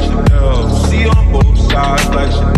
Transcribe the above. like Chanel. See on both sides like Chanel.